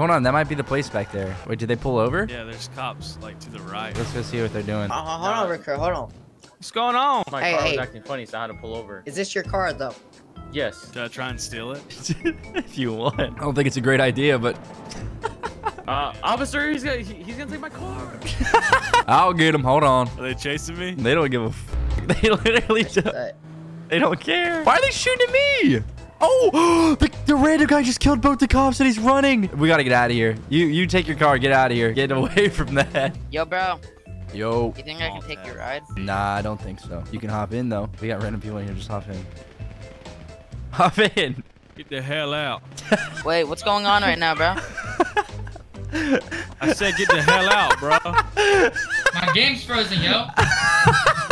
Hold on, that might be the place back there. Wait, did they pull over? Yeah, there's cops like to the right. Let's go see what they're doing. Hold on, Ricker, hold on. What's going on? My car was acting funny, so I had to pull over. Is this your car, though? Yes. Should I try and steal it? If you want. I don't think it's a great idea, but... officer, he's gonna take my car. I'll get him, hold on. Are they chasing me? They don't give a f***. They literally don't. They don't care. Why are they shooting at me? Oh, the random guy just killed both the cops and he's running. We got to get out of here. You take your car. Get out of here. Get away from that. Yo, bro. Yo. You think I can take your ride? Nah, I don't think so. You can hop in, though. We got random people in here. Just hop in. Hop in. Get the hell out. Wait, what's going on right now, bro? I said get the hell out, bro. My game's frozen, yo.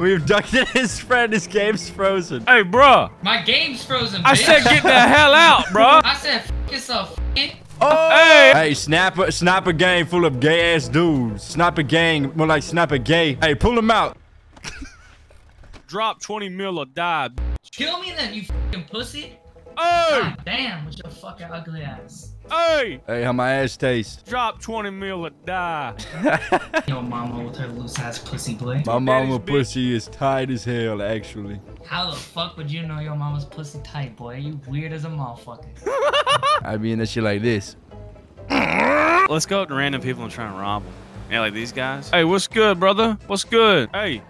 We abducted his friend. His game's frozen. Hey, bro. My game's frozen, bitch. I said get the hell out, bro. I said f*** yourself, f***ing. Oh. Hey. Hey, snap a gang full of gay-ass dudes. Snap a gang, more like snap a gay. Hey, pull him out. Drop 20 mil or die. Kill me then, you f***ing pussy. Hey. God damn, with your fucking ugly ass. Hey! Hey, how my ass tastes. Drop 20 mil or die. Yo, mama with her loose ass pussy, boy. My mama pussy is tight as hell, actually. How the fuck would you know your mama's pussy tight, boy? You weird as a motherfucker. I be in that shit like this. Let's go up to random people and try and rob them. Yeah, like these guys. Hey, what's good, brother? What's good? Hey.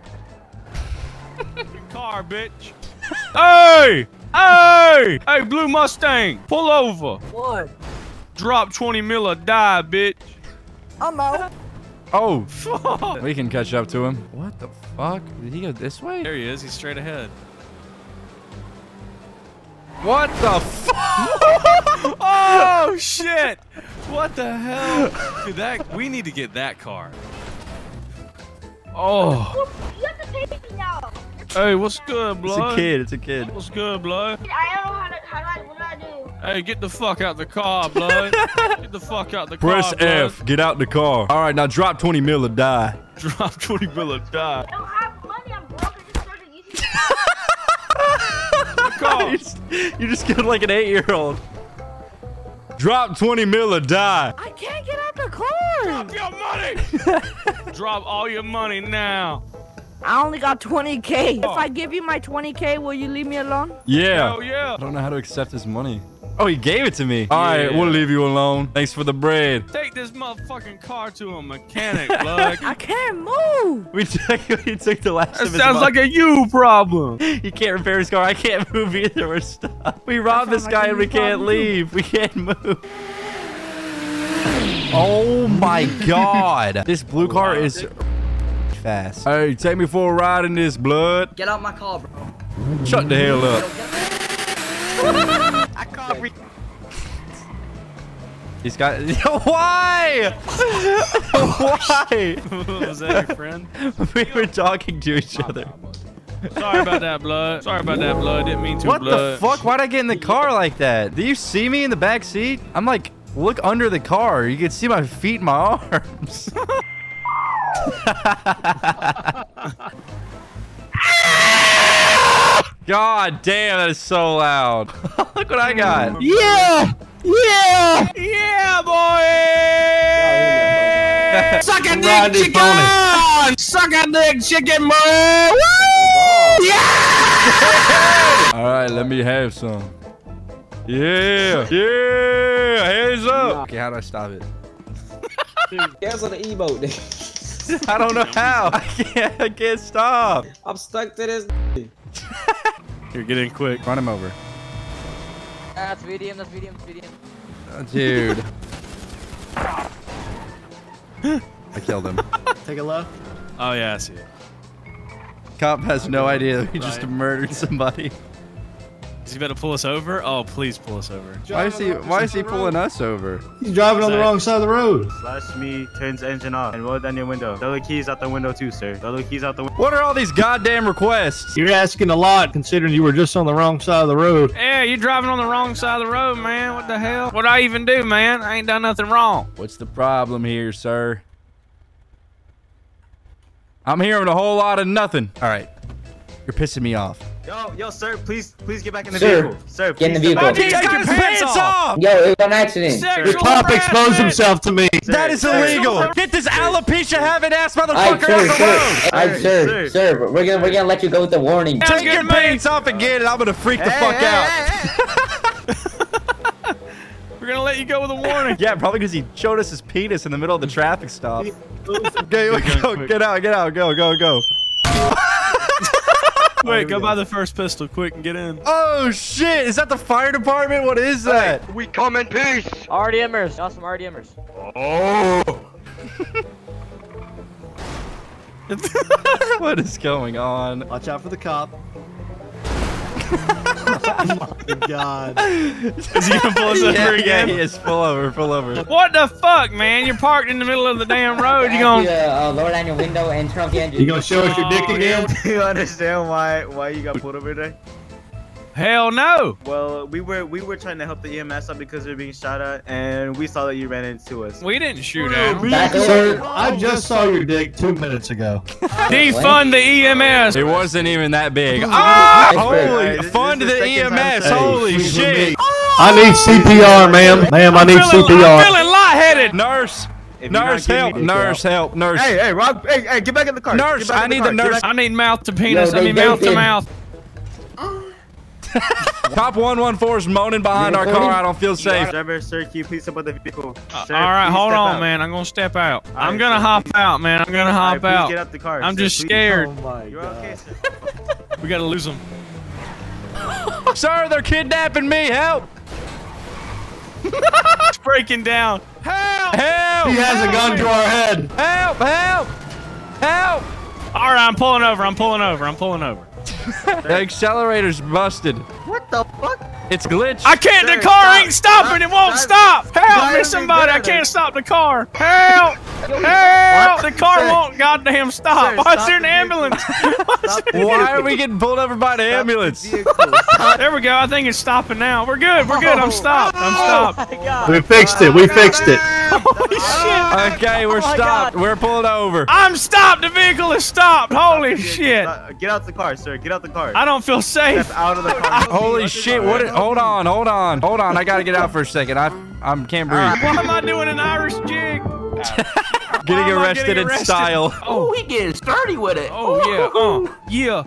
Your car, bitch. Hey! Hey! Hey, blue Mustang, pull over. What? Drop 20 mil or die, bitch. I'm out. Oh, fuck. We can catch up to him. What the fuck? Did he go this way? There he is. He's straight ahead. What the fuck? Oh, shit. What the hell? Dude, we need to get that car. Oh. You have to pay me now. Hey, what's good, blood? It's a kid, it's a kid. What's good, blood? I don't know what do I do? Hey, get the fuck out the car, blood. Get the fuck out the car, Press F, blood. Get out the car. All right, now drop 20 mil or die. Drop 20 mil or die. I don't have money, I'm broke. I just started YouTube. You just killed like an 8-year-old. Drop 20 mil or die. I can't get out the car. Drop your money. Drop all your money now. I only got 20K. If I give you my 20K, will you leave me alone? Yeah. Oh, yeah. I don't know how to accept his money. Oh, he gave it to me. All right, we'll leave you alone. Thanks for the bread. Take this motherfucking car to a mechanic, blood. I can't move. We took the last of his money. That sounds like a you problem. He can't repair his car. I can't move either. We're stuck. We robbed this guy and we can't leave. We can't move. Oh, my God. This blue car is... fast. Hey, take me for a ride in this, blood. Get out my car, bro. Shut the hell up. I can't read. He's got. Why? Why? Was that your friend? We were talking to each other. Sorry about that, blood. Sorry about that, blood. Didn't mean to. What blood. The fuck? Why'd I get in the car like that? Do you see me in the back seat? I'm like, look under the car. You can see my feet, and my arms. God damn, that is so loud. Look what I got. Yeah! Yeah! Yeah, boy! Suck a dick, chicken! Suck a dick, chicken, boy! Woo! Yeah! Alright, let me have some. Yeah! Yeah! Hands up! Okay, how do I stop it? Hands on the emote, dude. I don't know how. I can't stop. I'm stuck to this. You're getting quick. Run him over. That's medium. That's medium. That's medium. Oh, dude. I killed him. Take a look. Oh, yeah, I see it. Cop has no idea that he just murdered somebody. Is he better pull us over? Oh, please pull us over. Why is he pulling us over? He's driving on the wrong side of the road. Slash me, turns engine off, and roll down your window. The other key's out the window too, sir. The other key's out the window. What are all these goddamn requests? You're asking a lot, considering you were just on the wrong side of the road. Yeah, you're driving on the wrong side of the road, man. What the hell? What'd I even do, man? I ain't done nothing wrong. What's the problem here, sir? I'm hearing a whole lot of nothing. All right, you're pissing me off. Yo, sir, please get back in the vehicle. Sir, get in the vehicle. Take your pants off! Yo, it was an accident. Your cop exposed himself to me. That is illegal. Get this alopecia having ass motherfucker out of the road. Alright, sir, we're gonna let you go with the warning. Take your pants off again, and I'm gonna freak the fuck out. We're gonna let you go with a warning. Yeah, probably because he showed us his penis in the middle of the traffic stop. Okay, go, get out, go. Wait, go buy the first pistol quick and get in. Oh shit, is that the fire department? What is that? Hey, we come in peace. RDMers, got some RDMers. Oh. What is going on? Watch out for the cop. Oh my god. Is he gonna pull us over again? Yeah, he is. Pull over. What the fuck, man? You're parked in the middle of the damn road. You're gonna lower down your window and turn off the engine. You gonna show us your dick again? Do you understand why you got pulled over today? Hell no! Well, we were trying to help the EMS out because we were being shot at, and we saw that you ran into us. We didn't shoot at him. Sir, I just saw your dick 2 minutes ago. Defund the EMS! It wasn't even that big. Ah! Holy! Fund the EMS! Holy shit! I need CPR, ma'am. Ma'am, I need CPR. I'm feeling lightheaded, nurse! Nurse, help! Hey, Rob! Hey, get back in the car! Nurse, I need the nurse! I need mouth to penis. I need mouth to mouth. Cop 114 is moaning behind our car. I don't feel safe. Driver, sir, can you please step out the vehicle? Sir, all right, hold on, man. I'm gonna step out. I'm gonna hop out, man. I'm gonna hop out. Get out the car. I'm just scared. Oh my God. We gotta lose him. Sir, they're kidnapping me. Help! It's breaking down. Help! Help! He has a gun to our head. Help! Help! Help! All right, I'm pulling over. The accelerator's busted. What the fuck? It's glitched. I can't. The car ain't stopping. It won't stop. Help me, somebody. I can't stop the car. Help! Help! The car won't goddamn stop. Why is there an ambulance? Why are we getting pulled over by the ambulance? There we go. I think it's stopping now. We're good. I'm stopped. We fixed it. Holy shit. Okay, we're stopped. We're pulled over. I'm stopped. The vehicle is stopped. Holy shit. Get out the car, sir. Get out the car. I don't feel safe. Step out of the car. Holy shit. What? Hold on. I gotta get out for a second. I can't breathe. Why am I doing an Irish jig? getting arrested in style. Oh, he getting sturdy with it. Oh yeah.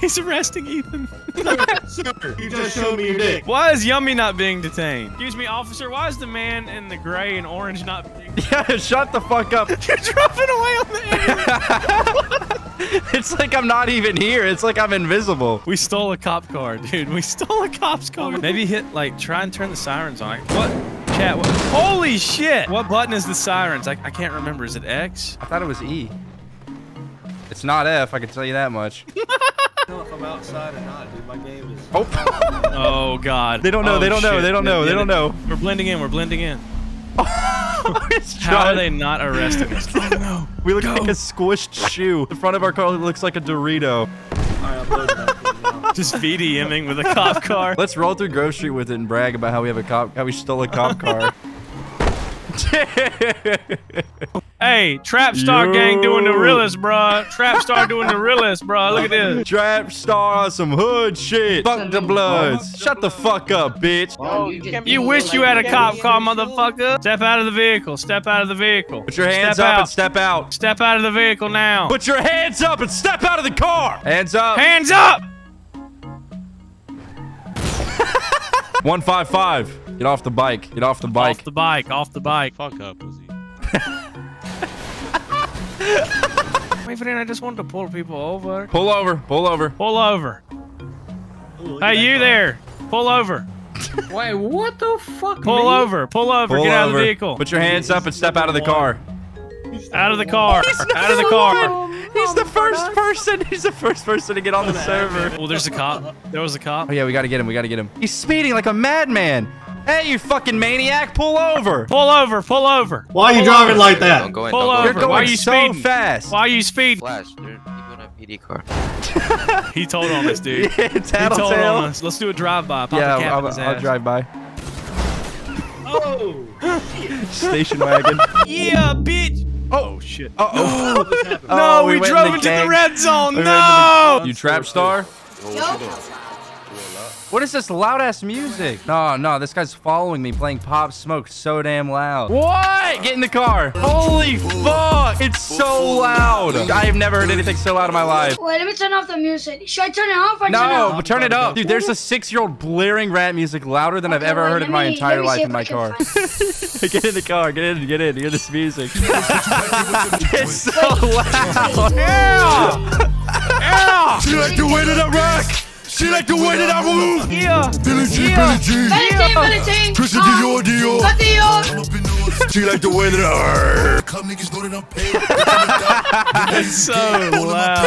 He's arresting Ethan. Sir, you just showed me your dick. Why is Yummy not being detained? Excuse me, officer. Why is the man in the gray and orange not being detained? Yeah, shut the fuck up. You're dropping away on the It's like I'm not even here. It's like I'm invisible. We stole a cop car, dude. We stole a cop's car. Maybe try and turn the sirens on. What? Chat, what? Holy shit! What button is the sirens? I can't remember. Is it X? I thought it was E. It's not F, I can tell you that much. I don't know if I'm outside or not, dude. My game is... Oh, oh God. They don't know. We're blending in. How are they not arresting us? No. We look like a squished shoe. The front of our car looks like a Dorito. Just VDMing with a cop car. Let's roll through Grove Street with it and brag about how we stole a cop car. Hey, Trapstar gang doing the realest, bruh. Trapstar doing the realest, bruh. Look at this. Trapstar, some hood shit. Fuck the Bloods. Shut the fuck up, bitch. Oh, you wish you had a cop car, motherfucker. Step out of the vehicle. Put your hands up and step out. Step out of the vehicle now. Put your hands up and step out of the car. Hands up. 155. Get off the bike. Off the bike. Fuck up, pussy. Wait for then, I just wanted to pull people over. Pull over. Ooh, hey, you there. Pull over. Wait, what the fuck? Pull over. Get out of the vehicle. Put your hands up and step out of the car. Out of the car. He's the first person to get on the server. Well, there's a cop. There was a cop. Oh, yeah, we gotta get him. He's speeding like a madman. Hey, you fucking maniac! Pull over! Why are you driving like that? Don't go in. You're going so fast. Why are you speeding? Flash, dude. You're going to a PD car. He told on us, dude. Yeah, he told on us. Let's do a drive-by. Yeah, I'll drive by. Oh! Station wagon. Yeah, bitch! Oh shit! Uh oh! No, we drove into the red zone. No! You Trapstar? What is this loud ass music? No, no, this guy's following me playing Pop Smoke so damn loud. What? Get in the car. Holy fuck. It's so loud. I have never heard anything so loud in my life. Wait, let me turn off the music. Should I turn it off or turn it off? No, but turn it up. Dude, there's a 6-year-old blaring rap music louder than I've ever heard in my entire life in my car. Get in the car. Get in. Hear this music. It's so loud. Ew. Ew. She like the way that I rock. She like the way that I move. Yeah. Billie Jean, yeah. Billie Jean. Christian Dior. She like the way that I... Club niggas know that I'm paid. That's so loud.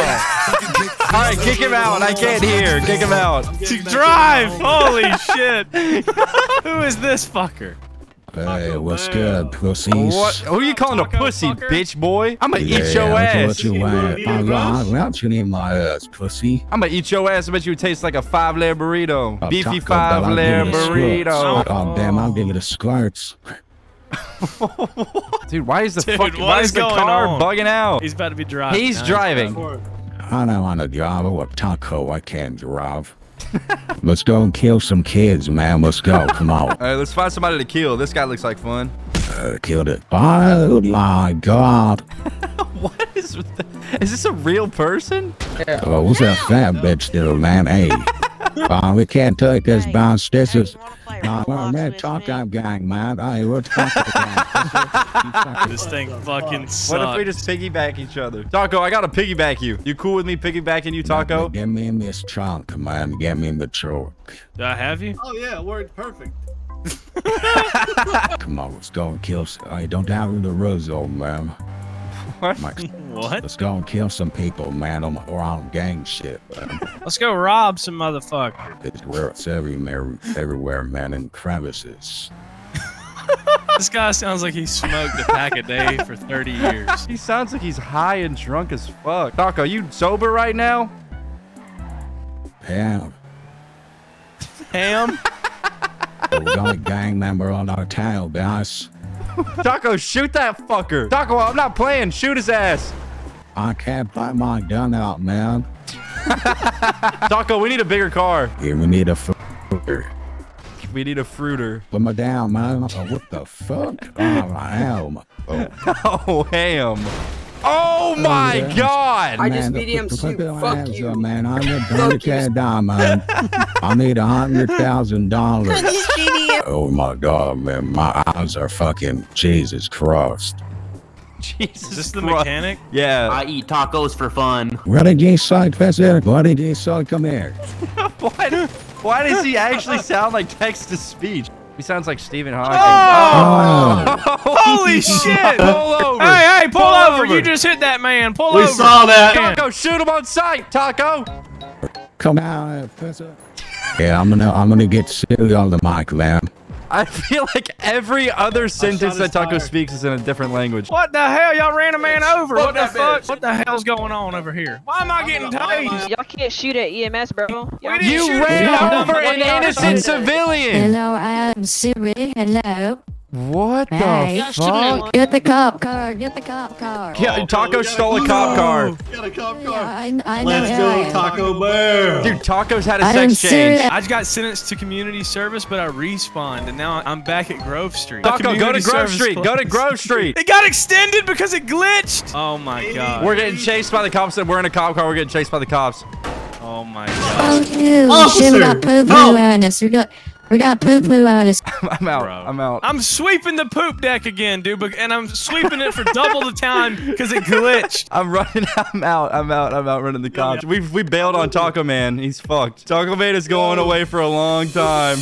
All right, kick him out. I can't hear. Kick him out. Drive. Holy shit. Who is this fucker? Hey, what's good, pussies? What? Who are you calling a pussy, fucker? Bitch boy? I'm gonna eat your ass. What you need my ass, pussy? I'm gonna eat your ass. I bet you taste like a five-layer burrito. Beefy five-layer burrito. Oh, damn, I'll give it a squirts. Dude, why is the car bugging out? He's about to be driving. He's driving. I don't want to drive a taco. I can't drive. Let's go and kill some kids, man. Let's go. Come on. All right, let's find somebody to kill. This guy looks like fun. Killed it. Oh my god. What is with that? Is this a real person? Yeah. Oh, what's that fat bitch little man? Hey. We can't take this bounce. This is... well, man, talk-time gang, man. Hey, we're talk-time. This thing fucking sucks. What if we just piggyback each other? Taco, I gotta piggyback you. You cool with me piggybacking you, Taco? Get me in this trunk, man. Get me in the trunk. Do I have you? Oh, yeah. Word perfect. Come on, let's go and kill... I don't have the rose, old man. What? What? Let's go and kill some people, man. I'm around gang shit, man. Let's go rob some motherfuckers. It's everywhere, man, in crevices. This guy sounds like he smoked a pack a day for 30 years. He sounds like he's high and drunk as fuck. Doc, are you sober right now? Pam. Pam? We got a gang member on our tail, guys. Taco, shoot that fucker. Taco, I'm not playing. Shoot his ass. I can't put my gun out, man. Taco, we need a bigger car. Yeah, we need a fruiter. We need a fruiter. Put me down, man. What the fuck? Oh, ham. Oh, ham. Oh my god! I just medium soup. Fuck you, man. I'm a cat diamond. I need $100,000. Oh my god, man! My eyes are fucking Jesus Christ. Jesus, is this the mechanic? Yeah. I eat tacos for fun. What did you say, Professor? What did you say? Come here. Why does he actually sound like text to speech? He sounds like Stephen Hawking. Oh! Oh. Holy shit! Pull over! Hey, hey, pull over! You just hit that man. Pull over! We saw that. Taco, shoot him on sight, Taco. Come out, Professor. Yeah, I'm gonna get silly on the mic, man. I feel like every other sentence that Taco speaks is in a different language. What the hell? Y'all ran a man over. What the fuck? What the hell's going on over here? Why am I getting tased? Y'all can't shoot at EMS, bro. You ran over an innocent civilian. Hello, I am Siri. Hello. What the fuck? Get the cop car. Get the cop car. Yeah, Taco stole a cop car. Got a cop car. I know. Let's go, Taco Bear. Dude, Taco's had a sex change. I just got sentenced to community service, but I respawned, and now I'm back at Grove Street. Taco, go to Grove Street. Go to Grove Street. It got extended because it glitched. Oh my god. We're getting chased by the cops, and we're in a cop car. We're getting chased by the cops. Oh my god. Oh dude, officer, we got poo poo awareness. We got poop poo on us. I'm out. Bro. I'm out. I'm sweeping the poop deck again, dude, and I'm sweeping it for double the time because it glitched. I'm running. I'm out running the cops. Yeah. We bailed on Taco Man. He's fucked. Taco Man is going away for a long time.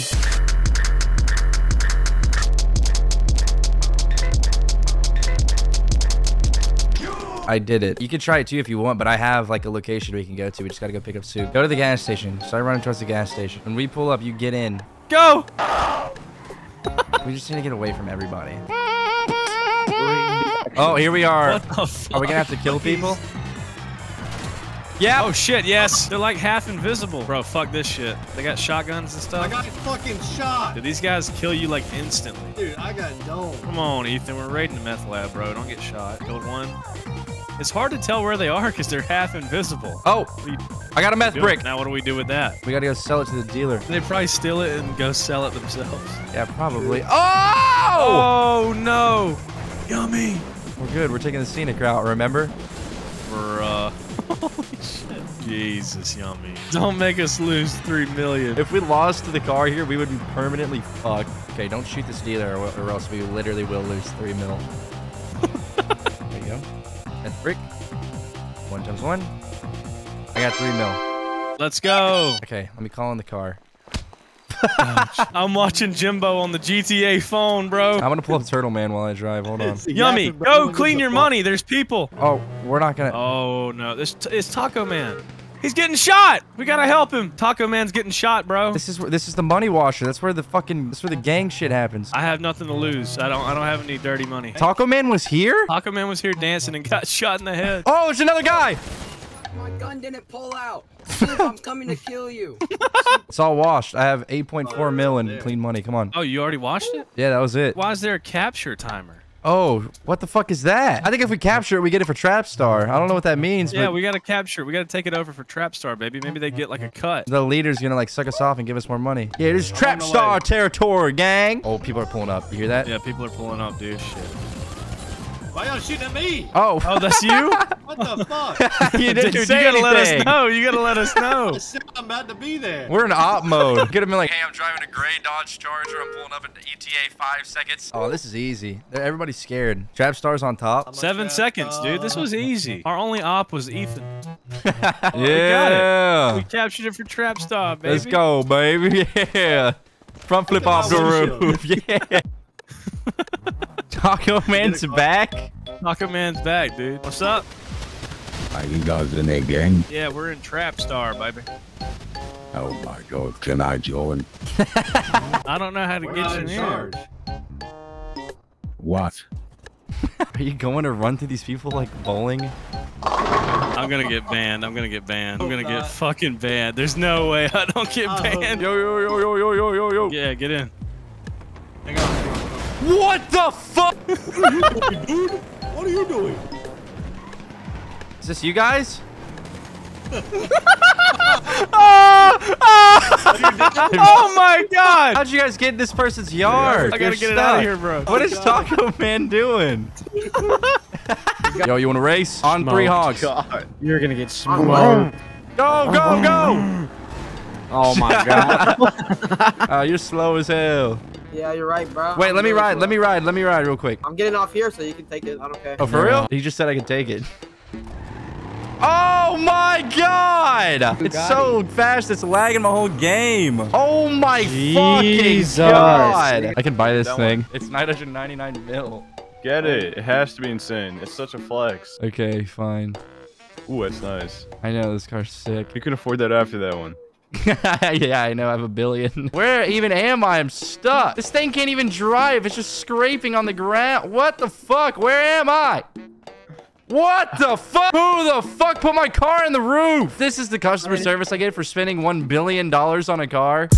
I did it. You can try it too if you want, but I have like a location we can go to. We just gotta go pick up soup. Go to the gas station. Start running towards the gas station. When we pull up, you get in. Go! We just need to get away from everybody. Oh, here we are. Are we gonna have to kill people? Yeah. Oh shit, yes. They're like half invisible. Bro, fuck this shit. They got shotguns and stuff. I got fucking shot. Dude, these guys kill you like instantly. Dude, I got domed. Come on, Ethan. We're raiding the meth lab, bro. Don't get shot. Killed one. It's hard to tell where they are because they're half invisible. Oh, I got a meth brick. Now what do we do with that? We got to go sell it to the dealer. They probably steal it and go sell it themselves. Yeah, probably. Oh! Oh, no. Yummy. We're good. We're taking the scenic route, remember? Bruh. Holy shit. Jesus, Yummy. Don't make us lose $3 million. If we lost to the car here, we would be permanently fucked. Okay, don't shoot this dealer or else we literally will lose $3 mil. There you go. That's brick. 1 times 1. I got $3 mil. Let's go. Okay, let me call in the car. I'm watching Jimbo on the GTA phone, bro. I'm gonna pull up Turtle Man while I drive. Hold on. Yummy, go clean your money. There's people. Oh, we're not gonna. Oh no, it's Taco Man. He's getting shot. We gotta help him. Taco Man's getting shot, bro. This is the money washer. That's where the fucking gang shit happens. I have nothing to lose. I don't have any dirty money. Taco Man was here. Taco Man was here dancing and got shot in the head. Oh, there's another guy. My gun didn't pull out. Soup, I'm coming to kill you. It's all washed. I have 8.4 mil in clean money. Come on. Oh, you already washed it? Yeah, that was it. Why is there a capture timer? Oh, what the fuck is that? I think if we capture it, we get it for Trapstar. I don't know what that means. Yeah, but we got to capture it. We got to take it over for Trapstar, baby. Maybe they get like a cut. The leader's going to like suck us off and give us more money. Yeah, it is Trapstar territory, gang. Oh, people are pulling up. You hear that? Yeah, people are pulling up, dude. Shit. Why y'all shooting at me? Oh. Oh, that's you? What the fuck? You didn't dude, say you gotta anything. Let us know. You gotta let us know. I'm about to be there. We're in op mode. Could have been like, hey, I'm driving a gray Dodge Charger. I'm pulling up at the ETA 5 seconds. Oh, this is easy. Everybody's scared. Trapstar's on top. 7 seconds, dude. This was easy. Our only op was Ethan. Oh, yeah. We captured it for Trapstar, baby. Let's go, baby. Yeah. Front flip off the roof. Yeah. Taco Man's back? Taco Man's back, dude. What's up? Are you guys in a gang? Yeah, we're in Trapstar, baby. Oh my god, can I join? I don't know how to get you in here. What? Are you going to run through these people like bowling? I'm gonna get banned. I'm gonna get banned. I'm gonna get fucking banned. There's no way I don't get banned. Yo, yo, yo, yo, yo, yo, yo, yo. Yeah, get in. Hang on. What the fuck? Dude, what are you doing? Is this you guys? Oh my god! How'd you guys get in this person's yard? I gotta get it out of here, bro. What is Taco Man doing? Yo, you wanna race? On 3 hogs. God. You're gonna get smoked. Go, go, go! Oh my god. You're slow as hell. Yeah, you're right, bro. Wait, let me ride real quick. I'm getting off here so you can take it. I don't care. Oh, for real? He just said I could take it. Oh my god! It's so fast, it's lagging my whole game. Oh my fucking god! I can buy this thing. It's 999 mil. Get it. It has to be insane. It's such a flex. Okay, fine. Ooh, that's nice. I know, this car's sick. You can afford that after that one. Yeah, I know. I have $1 billion. Where even am I? I'm stuck. This thing can't even drive. It's just scraping on the ground. What the fuck? Where am I? What the fuck? Who the fuck put my car in the roof? This is the customer service I get for spending $1 billion on a car.